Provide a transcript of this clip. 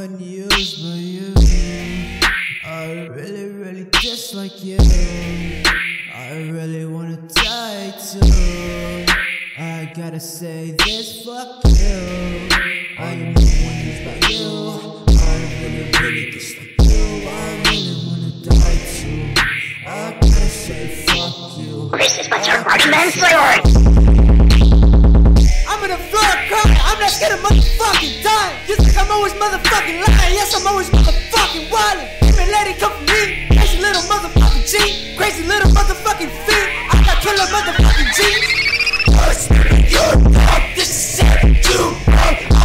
one used by you. I really, really just like you. I really wanna die too. I gotta say this, fuck you. I am the one used by you. I really, really just like you. I really wanna die too. I gotta say fuck you. This is what your recommends, I'm in the floor crying. I'm not scared of motherfucking dying. You think I'm always motherfucking lying? Yes, I'm always motherfucking wildin'. Every lady come for me. Crazy little motherfucking G. Crazy little motherfucking feet. I got killer motherfucking G. You're not the shit you want.